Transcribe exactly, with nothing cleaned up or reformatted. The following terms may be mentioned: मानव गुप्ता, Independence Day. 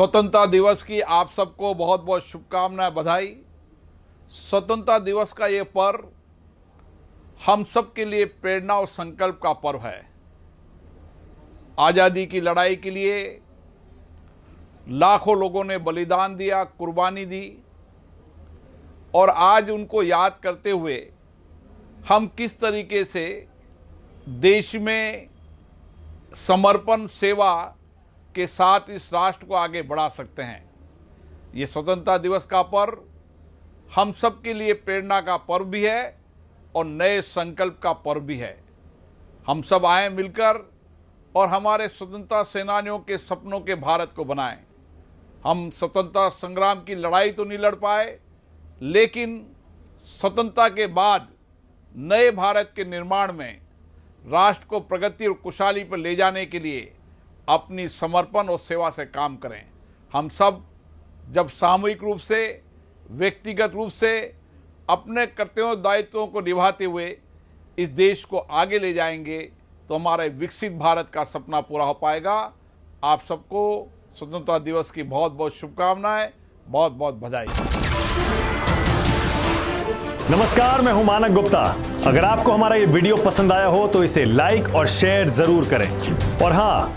स्वतंत्रता दिवस की आप सबको बहुत बहुत शुभकामनाएं, बधाई। स्वतंत्रता दिवस का ये पर्व हम सब के लिए प्रेरणा और संकल्प का पर्व है। आज़ादी की लड़ाई के लिए लाखों लोगों ने बलिदान दिया, कुर्बानी दी, और आज उनको याद करते हुए हम किस तरीके से देश में समर्पण सेवा के साथ इस राष्ट्र को आगे बढ़ा सकते हैं। ये स्वतंत्रता दिवस का पर्व हम सब के लिए प्रेरणा का पर्व भी है और नए संकल्प का पर्व भी है। हम सब आए मिलकर और हमारे स्वतंत्रता सेनानियों के सपनों के भारत को बनाएं। हम स्वतंत्रता संग्राम की लड़ाई तो नहीं लड़ पाए, लेकिन स्वतंत्रता के बाद नए भारत के निर्माण में राष्ट्र को प्रगति और खुशहाली पर ले जाने के लिए अपनी समर्पण और सेवा से काम करें। हम सब जब सामूहिक रूप से, व्यक्तिगत रूप से अपने कर्तव्यों दायित्वों को निभाते हुए इस देश को आगे ले जाएंगे तो हमारे विकसित भारत का सपना पूरा हो पाएगा। आप सबको स्वतंत्रता दिवस की बहुत बहुत शुभकामनाएं, बहुत बहुत बधाई। नमस्कार, मैं हूं मानव गुप्ता। अगर आपको हमारा ये वीडियो पसंद आया हो तो इसे लाइक और शेयर जरूर करें, और हाँ,